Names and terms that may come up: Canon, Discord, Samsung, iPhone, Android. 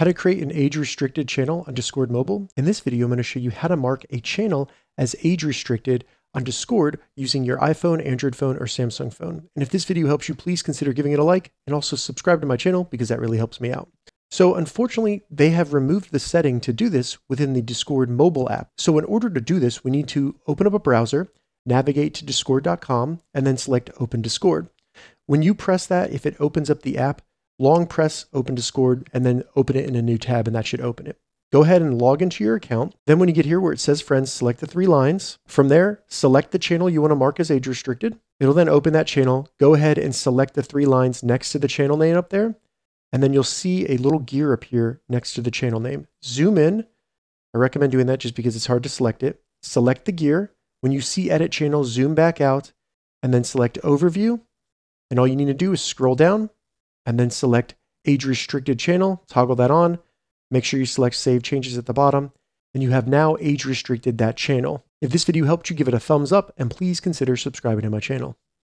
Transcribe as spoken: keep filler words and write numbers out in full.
how to create an age-restricted channel on Discord mobile. In this video, I'm going to show you how to mark a channel as age-restricted on Discord using your iPhone, Android phone, or Samsung phone. And if this video helps you, please consider giving it a like and also subscribe to my channel because that really helps me out. So unfortunately, they have removed the setting to do this within the Discord mobile app. So in order to do this, we need to open up a browser, navigate to discord dot com, and then select Open Discord. When you press that, if it opens up the app, long press Open Discord and then open it in a new tab, and that should open it. Go ahead and log into your account. Then when you get here where it says friends, select the three lines. From there, select the channel you want to mark as age restricted. It'll then open that channel. Go ahead and select the three lines next to the channel name up there. And then you'll see a little gear appear next to the channel name. Zoom in. I recommend doing that just because it's hard to select it. Select the gear. When you see edit channel, zoom back out and then select overview. And all you need to do is scroll down and then select age restricted channel, toggle that on, make sure you select save changes at the bottom, and you have now age restricted that channel. If this video helped you, give it a thumbs up and please consider subscribing to my channel.